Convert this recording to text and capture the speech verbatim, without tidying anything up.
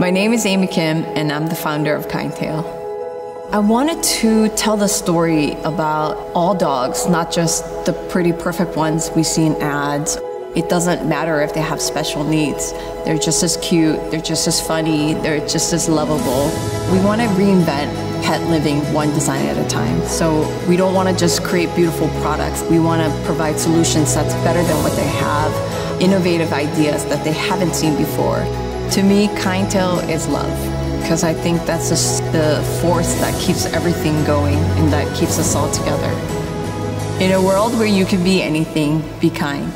My name is Amy Kim, and I'm the founder of KindTail. I wanted to tell the story about all dogs, not just the pretty perfect ones we see in ads. It doesn't matter if they have special needs. They're just as cute, they're just as funny, they're just as lovable. We want to reinvent pet living one design at a time. So we don't want to just create beautiful products. We want to provide solutions that's better than what they have, innovative ideas that they haven't seen before. To me, KindTail is love, because I think that's just the force that keeps everything going and that keeps us all together. In a world where you can be anything, be kind.